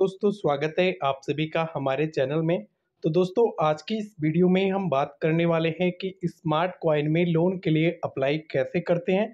दोस्तों स्वागत है आप सभी का हमारे चैनल में। तो दोस्तों आज की इस वीडियो में हम बात करने वाले हैं कि स्मार्ट कॉइन में लोन के लिए अप्लाई कैसे करते हैं।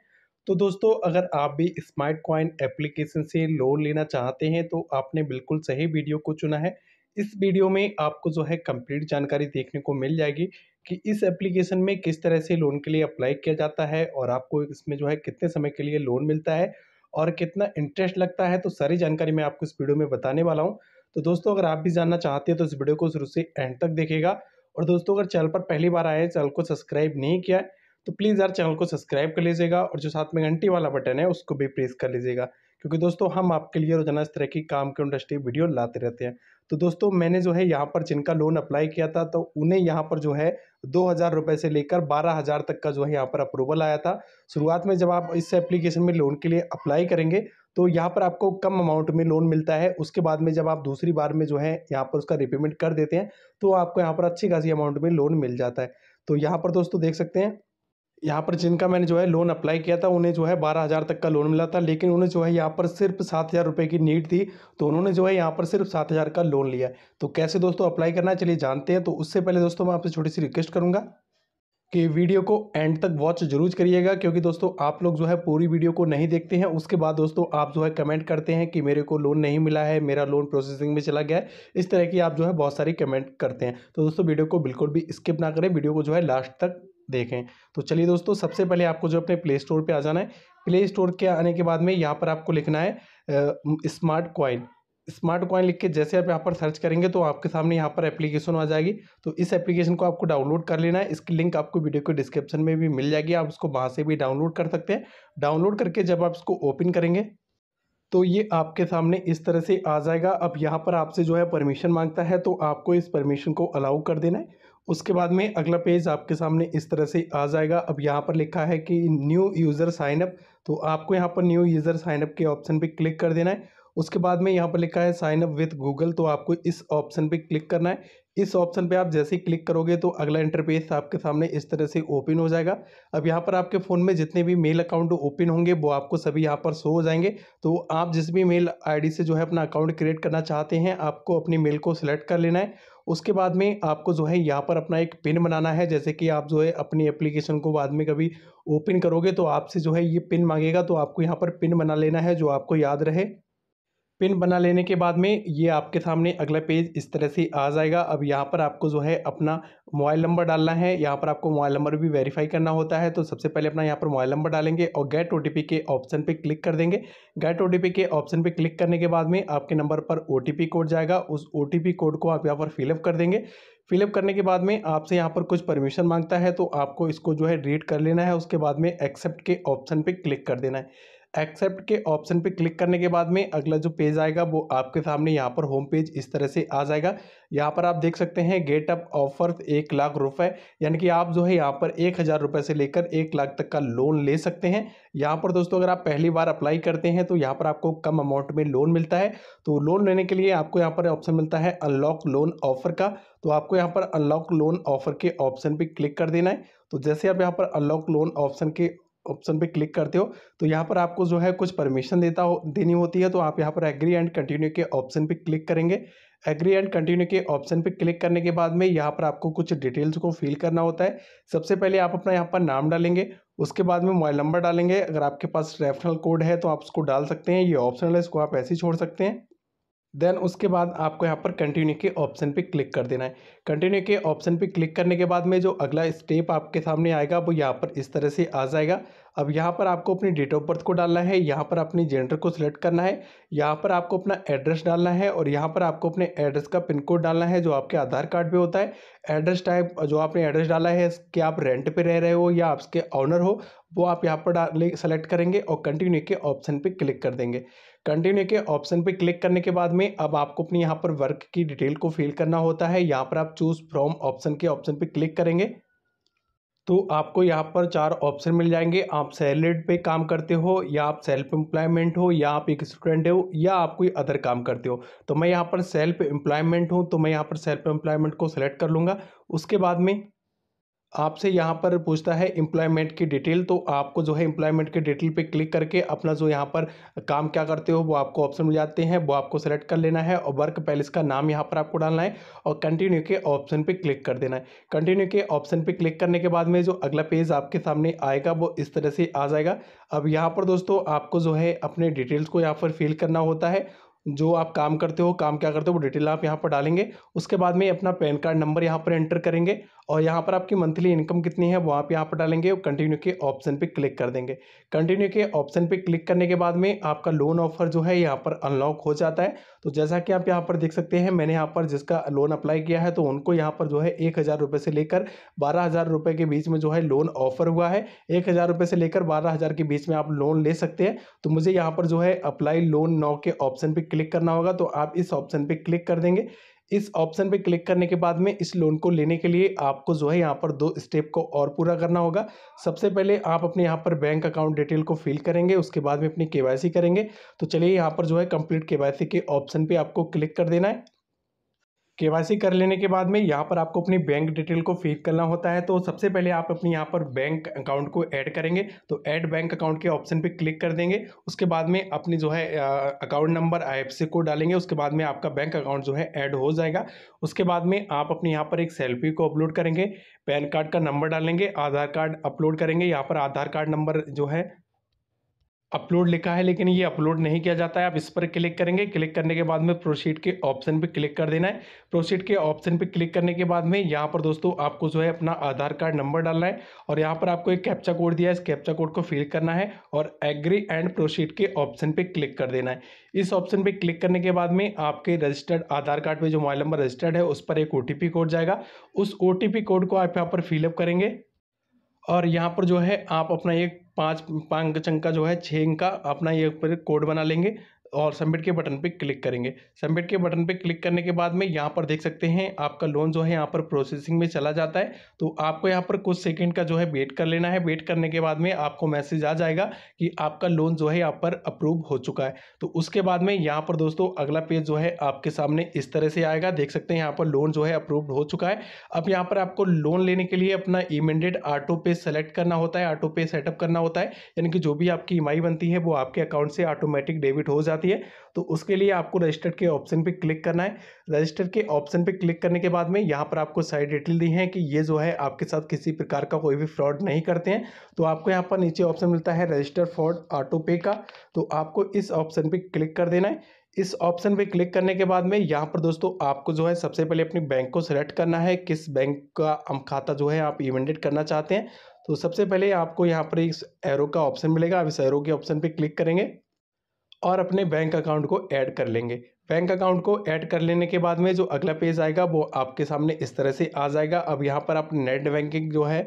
तो दोस्तों अगर आप भी स्मार्ट कॉइन एप्लीकेशन से लोन लेना चाहते हैं तो आपने बिल्कुल सही वीडियो को चुना है। इस वीडियो में आपको जो है कंप्लीट जानकारी देखने को मिल जाएगी कि इस एप्लीकेशन में किस तरह से लोन के लिए अप्लाई किया जाता है और आपको इसमें जो है कितने समय के लिए लोन मिलता है और कितना इंटरेस्ट लगता है, तो सारी जानकारी मैं आपको इस वीडियो में बताने वाला हूं। तो दोस्तों अगर आप भी जानना चाहते हैं तो इस वीडियो को शुरू से एंड तक देखिएगा। और दोस्तों अगर चैनल पर पहली बार आए, चैनल को सब्सक्राइब नहीं किया है तो प्लीज़ यार चैनल को सब्सक्राइब कर लीजिएगा और जो साथ में घंटी वाला बटन है उसको भी प्रेस कर लीजिएगा, क्योंकि दोस्तों हम आपके लिए रोजाना इस तरह की काम के इंडस्ट्री वीडियो लाते रहते हैं। तो दोस्तों मैंने जो है यहाँ पर जिनका लोन अप्लाई किया था तो उन्हें यहाँ पर जो है 2000 रुपये से लेकर 12000 तक का जो है यहाँ पर अप्रूवल आया था। शुरुआत में जब आप इस एप्लीकेशन में लोन के लिए अप्लाई करेंगे तो यहाँ पर आपको कम अमाउंट में लोन मिलता है। उसके बाद में जब आप दूसरी बार में जो है यहाँ पर उसका रिपेमेंट कर देते हैं तो आपको यहाँ पर अच्छी खासी अमाउंट में लोन मिल जाता है। तो यहाँ पर दोस्तों देख सकते हैं, यहाँ पर जिनका मैंने जो है लोन अप्लाई किया था उन्हें जो है 12000 तक का लोन मिला था, लेकिन उन्हें जो है यहाँ पर सिर्फ 7000 रुपये की नीड थी तो उन्होंने जो है यहाँ पर सिर्फ 7000 का लोन लिया। तो कैसे दोस्तों अप्लाई करना है चलिए जानते हैं। तो उससे पहले दोस्तों मैं आपसे छोटी सी रिक्वेस्ट करूँगा कि वीडियो को एंड तक वॉच जरूर करिएगा, क्योंकि दोस्तों आप लोग जो है पूरी वीडियो को नहीं देखते हैं। उसके बाद दोस्तों आप जो है कमेंट करते हैं कि मेरे को लोन नहीं मिला है, मेरा लोन प्रोसेसिंग में चला गया है, इस तरह की आप जो है बहुत सारी कमेंट करते हैं। तो दोस्तों वीडियो को बिल्कुल भी स्किप ना करें, वीडियो को जो है लास्ट तक देखें। तो चलिए दोस्तों सबसे पहले आपको जो अपने प्ले स्टोर पे आ जाना है। प्ले स्टोर के आने के बाद में यहाँ पर आपको लिखना है स्मार्ट कॉइन लिख के जैसे आप यहाँ पर सर्च करेंगे तो आपके सामने यहाँ पर एप्लीकेशन आ जाएगी। तो इस एप्लीकेशन को आपको डाउनलोड कर लेना है। इसकी लिंक आपको वीडियो के डिस्क्रिप्शन में भी मिल जाएगी, आप उसको वहाँ से भी डाउनलोड कर सकते हैं। डाउनलोड करके जब आप इसको ओपन करेंगे तो ये आपके सामने इस तरह से आ जाएगा। अब यहाँ पर आपसे जो है परमिशन मांगता है तो आपको इस परमिशन को अलाउ कर देना है। उसके बाद में अगला पेज आपके सामने इस तरह से आ जाएगा। अब यहाँ पर लिखा है कि न्यू यूज़र साइनअप, तो आपको यहाँ पर न्यू यूज़र साइनअप के ऑप्शन पे क्लिक कर देना है। उसके बाद में यहाँ पर लिखा है साइनअप विथ गूगल, तो आपको इस ऑप्शन पे क्लिक करना है। इस ऑप्शन पे आप जैसे ही क्लिक करोगे तो अगला इंटरफेस आपके सामने इस तरह से ओपन हो जाएगा। अब यहाँ पर आपके फ़ोन में जितने भी मेल अकाउंट ओपन होंगे वो आपको सभी यहाँ पर शो हो जाएंगे। तो आप जिस भी मेल आईडी से जो है अपना अकाउंट क्रिएट करना चाहते हैं आपको अपनी मेल को सिलेक्ट कर लेना है। उसके बाद में आपको जो है यहाँ पर अपना एक पिन बनाना है, जैसे कि आप जो है अपनी एप्लीकेशन को बाद में कभी ओपन करोगे तो आपसे जो है ये पिन मांगेगा, तो आपको यहाँ पर पिन बना लेना है जो आपको याद रहे। पिन बना लेने के बाद में ये आपके सामने अगला पेज इस तरह से आ जाएगा। अब यहाँ पर आपको जो है अपना मोबाइल नंबर डालना है। यहाँ पर आपको मोबाइल नंबर भी वेरीफाई करना होता है, तो सबसे पहले अपना यहाँ पर मोबाइल नंबर डालेंगे और गेट ओटीपी के ऑप्शन पे क्लिक कर देंगे। गेट ओटीपी के ऑप्शन पे क्लिक करने के बाद में आपके नंबर पर ओटीपी कोड जाएगा, उस ओटीपी कोड को आप यहाँ पर फिलअप कर देंगे। फिलअप करने के बाद में आपसे यहाँ पर कुछ परमिशन मांगता है तो आपको इसको जो है रीड कर लेना है। उसके बाद में एक्सेप्ट के ऑप्शन पर क्लिक कर देना है। एक्सेप्ट के ऑप्शन पे क्लिक करने के बाद में अगला जो पेज आएगा वो आपके सामने यहाँ पर होम पेज इस तरह से आ जाएगा। यहाँ पर आप देख सकते हैं गेट अप ऑफर्स 1,00,000 रुपये, यानी कि आप जो है यहाँ पर 1000 रुपये से लेकर 1,00,000 तक का लोन ले सकते हैं। यहाँ पर दोस्तों अगर आप पहली बार अप्लाई करते हैं तो यहाँ पर आपको कम अमाउंट में लोन मिलता है। तो लोन लेने के लिए आपको यहाँ पर ऑप्शन मिलता है अनलॉक लोन ऑफर का, तो आपको यहाँ पर अनलॉक लोन ऑफर के ऑप्शन पर क्लिक कर देना है। तो जैसे आप यहाँ पर अनलॉक लोन ऑप्शन पे क्लिक करते हो तो यहाँ पर आपको जो है कुछ परमिशन देनी होती है। तो आप यहाँ पर एग्री एंड कंटिन्यू के ऑप्शन पे क्लिक करेंगे। एग्री एंड कंटिन्यू के ऑप्शन पे क्लिक करने के बाद में यहाँ पर आपको कुछ डिटेल्स को फिल करना होता है। सबसे पहले आप अपना यहाँ पर नाम डालेंगे, उसके बाद में मोबाइल नंबर डालेंगे। अगर आपके पास रेफरल कोड है तो आप उसको डाल सकते हैं, ये ऑप्शनल है, इसको आप ऐसे ही छोड़ सकते हैं। देन उसके बाद आपको यहाँ पर कंटिन्यू के ऑप्शन पे क्लिक कर देना है। कंटिन्यू के ऑप्शन पे क्लिक करने के बाद में जो अगला स्टेप आपके सामने आएगा वो यहाँ पर इस तरह से आ जाएगा। अब यहाँ पर आपको अपनी डेट ऑफ बर्थ को डालना है, यहाँ पर अपनी जेंडर को सिलेक्ट करना है, यहाँ पर आपको अपना एड्रेस डालना है और यहाँ पर आपको अपने एड्रेस का पिन कोड डालना है जो आपके आधार कार्ड पे होता है। एड्रेस टाइप जो आपने एड्रेस डाला है कि आप रेंट पे रह रहे हो या आप इसके ऑनर हो वो आप यहाँ पर सेलेक्ट करेंगे और कंटिन्यू के ऑप्शन पर क्लिक कर देंगे। कंटिन्यू के ऑप्शन पर क्लिक करने के बाद में अब आपको अपनी यहाँ पर वर्क की डिटेल को फिल करना होता है। यहाँ पर आप चूज़ फ्रॉम ऑप्शन के ऑप्शन पर क्लिक करेंगे तो आपको यहाँ पर 4 ऑप्शन मिल जाएंगे। आप सैलरीड पे काम करते हो, या आप सेल्फ एम्प्लॉयमेंट हो, या आप एक स्टूडेंट हो, या आप कोई अदर काम करते हो। तो मैं यहाँ पर सेल्फ एम्प्लॉयमेंट हूँ तो मैं यहाँ पर सेल्फ एम्प्लॉयमेंट को सिलेक्ट कर लूँगा। उसके बाद में आपसे यहाँ पर पूछता है एम्प्लॉयमेंट की डिटेल, तो आपको जो है एम्प्लॉयमेंट की डिटेल पे क्लिक करके अपना जो यहाँ पर काम क्या करते हो वो आपको ऑप्शन मिल जाते हैं, वो आपको सेलेक्ट कर लेना है और वर्क पैलेस का नाम यहाँ पर आपको डालना है और कंटिन्यू के ऑप्शन पे क्लिक कर देना है। कंटिन्यू के ऑप्शन पे क्लिक करने के बाद में जो अगला पेज आपके सामने आएगा वो इस तरह से आ जाएगा। अब यहाँ पर दोस्तों आपको जो है अपने डिटेल्स को यहाँ पर फिल करना होता है, जो आप काम करते हो, काम क्या करते हो वो डिटेल आप यहाँ पर डालेंगे। उसके बाद में अपना पैन कार्ड नंबर यहाँ पर एंटर करेंगे और यहाँ पर आपकी मंथली इनकम कितनी है वो आप यहाँ पर डालेंगे और कंटिन्यू के ऑप्शन पे क्लिक कर देंगे। कंटिन्यू के ऑप्शन पे क्लिक करने के बाद में आपका लोन ऑफर जो है यहाँ पर अनलॉक हो जाता है। तो जैसा कि आप यहाँ पर देख सकते हैं, मैंने यहाँ पर जिसका लोन अप्लाई किया है तो उनको यहाँ पर जो है 1,000 रुपये से लेकर 12,000 रुपये के बीच में जो है लोन ऑफर हुआ है। 1,000 रुपये से लेकर 12,000 के बीच में आप लोन ले सकते हैं। तो मुझे यहाँ पर जो है अप्लाई लोन नाउ के ऑप्शन पर क्लिक करना होगा, तो आप इस ऑप्शन पे क्लिक कर देंगे। इस ऑप्शन पे क्लिक करने के बाद में इस लोन को लेने के लिए आपको जो है यहाँ पर 2 स्टेप को और पूरा करना होगा। सबसे पहले आप अपने यहाँ पर बैंक अकाउंट डिटेल को फिल करेंगे, उसके बाद में अपनी KYC करेंगे। तो चलिए यहाँ पर जो है कंप्लीट KYC के ऑप्शन पे आपको क्लिक कर देना है। KYC कर लेने के बाद में यहाँ पर आपको अपनी बैंक डिटेल को फिल करना होता है। तो सबसे पहले आप अपनी यहाँ पर बैंक अकाउंट को ऐड करेंगे, तो ऐड बैंक अकाउंट के ऑप्शन पे क्लिक कर देंगे। उसके बाद में अपनी जो है अकाउंट नंबर IFSC कोड डालेंगे, उसके बाद में आपका बैंक अकाउंट जो है ऐड हो जाएगा। उसके बाद में आप अपने यहाँ पर एक सेल्फी को अपलोड करेंगे, पैन कार्ड का नंबर डालेंगे, आधार कार्ड अपलोड करेंगे। यहाँ पर आधार कार्ड नंबर जो है अपलोड लिखा है लेकिन ये अपलोड नहीं किया जाता है, आप इस पर क्लिक करेंगे। क्लिक करने के बाद में प्रोसीड के ऑप्शन पे क्लिक कर देना है। प्रोसीड के ऑप्शन पे क्लिक करने के बाद में यहाँ पर दोस्तों आपको जो है अपना आधार कार्ड नंबर डालना है और यहाँ पर आपको एक कैप्चा कोड दिया है, इस कैप्चा कोड को फिल करना है और एग्री एंड प्रोसीड के ऑप्शन पर क्लिक कर देना है। इस ऑप्शन पर क्लिक करने के बाद में आपके रजिस्टर्ड आधार कार्ड पर जो मोबाइल नंबर रजिस्टर्ड है उस पर एक OTP कोड जाएगा, उस OTP कोड को आप यहाँ पर फिलअप करेंगे और यहाँ पर जो है आप अपना एक 5 अंक का जो है 6 अंक का अपना ये पर कोड बना लेंगे और सबमिट के बटन पे क्लिक करेंगे। सबमिट के बटन पे क्लिक करने के बाद में यहाँ पर देख सकते हैं आपका लोन जो है यहाँ पर प्रोसेसिंग में चला जाता है। तो आपको यहाँ पर कुछ सेकंड का जो है वेट कर लेना है। वेट करने के बाद में आपको मैसेज आ जाएगा कि आपका लोन जो है यहाँ पर अप्रूव हो चुका है। तो उसके बाद में यहाँ पर दोस्तों अगला पेज जो है आपके सामने इस तरह से आएगा। देख सकते हैं यहाँ पर लोन जो है अप्रूव हो चुका है। अब यहाँ पर आपको लोन लेने के लिए अपना इमीडिएट ऑटो पे सेलेक्ट करना होता है, ऑटो पे सेटअप करना होता है, यानी कि जो भी आपकी EMI बनती है वो आपके अकाउंट से ऑटोमेटिक डेबिट हो जाती है। तो उसके लिए आपको रजिस्टर के ऑप्शन पे क्लिक करना है। रजिस्टर के ऑप्शन पे क्लिक करने के बाद में यहाँ पर आपको सारी डिटेल दी है कि ये जो है आपके साथ किसी प्रकार का कोई भी फ्रॉड नहीं करते हैं। तो आपको यहाँ पर नीचे ऑप्शन मिलता है रजिस्टर फ्रॉड ऑटो पे का, तो आपको इस ऑप्शन पे क्लिक कर देना है। इस ऑप्शन पे क्लिक करने के बाद में यहाँ पर दोस्तों आपको जो है सबसे पहले अपने बैंक को सेलेक्ट करना है, किस बैंक का खाता जो है आप इमेंडेट करना चाहते हैं। तो सबसे पहले आपको यहाँ पर इस एरो का ऑप्शन मिलेगा, आप इस एरो के ऑप्शन पे क्लिक करेंगे और अपने बैंक अकाउंट को ऐड कर लेंगे। बैंक अकाउंट को ऐड कर लेने के बाद में जो अगला पेज आएगा वो आपके सामने इस तरह से आ जाएगा। अब यहाँ पर आप नेट बैंकिंग जो है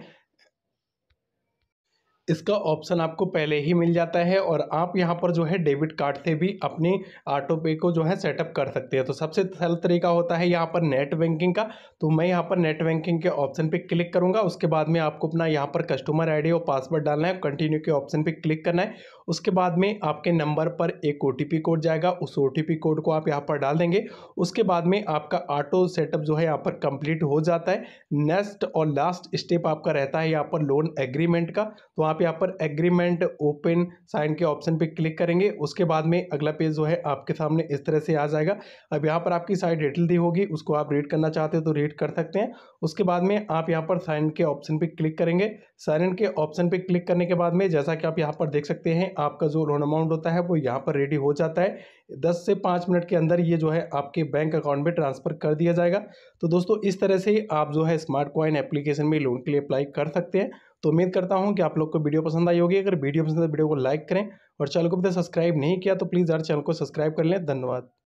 इसका ऑप्शन आपको पहले ही मिल जाता है और आप यहाँ पर जो है डेबिट कार्ड से भी अपने ऑटो पे को जो है सेटअप कर सकते हैं। तो सबसे सरल तरीका होता है यहाँ पर नेट बैंकिंग का। तो मैं यहाँ पर नेट बैंकिंग के ऑप्शन पे क्लिक करूँगा। उसके बाद में आपको अपना यहाँ पर कस्टमर ID और पासवर्ड डालना है, कंटिन्यू के ऑप्शन पर क्लिक करना है। उसके बाद में आपके नंबर पर एक OTP कोड जाएगा, उस OTP कोड को आप यहाँ पर डाल देंगे। उसके बाद में आपका ऑटो सेटअप जो है यहाँ पर कंप्लीट हो जाता है। नेक्स्ट और लास्ट स्टेप आपका रहता है यहाँ पर लोन एग्रीमेंट का। तो आप यहाँ पर एग्रीमेंट ओपन साइन के ऑप्शन पे क्लिक करेंगे। उसके बाद में अगला पेज जो है आपके सामने इस तरह से आ जाएगा। अब यहाँ पर आपकी सारी डिटेल दी होगी, उसको आप रीड करना चाहते हो तो रीड कर सकते हैं। उसके बाद में आप यहाँ पर साइन के ऑप्शन पे क्लिक करेंगे। साइन के ऑप्शन पे क्लिक करने के बाद में जैसा कि आप यहाँ पर देख सकते हैं आपका जो लोन अमाउंट होता है वो यहाँ पर रेडी हो जाता है। 10 से 5 मिनट के अंदर ये जो है आपके बैंक अकाउंट में ट्रांसफ़र कर दिया जाएगा। तो दोस्तों इस तरह से आप जो है स्मार्ट कॉइन एप्लीकेशन में लोन के लिए अप्लाई कर सकते हैं। तो उम्मीद करता हूं कि आप लोग को वीडियो पसंद आई होगी। अगर वीडियो पसंद है तो वीडियो को लाइक करें और चैनल को अभी तक सब्सक्राइब नहीं किया तो प्लीज़ यार चैनल को सब्सक्राइब कर लें। धन्यवाद।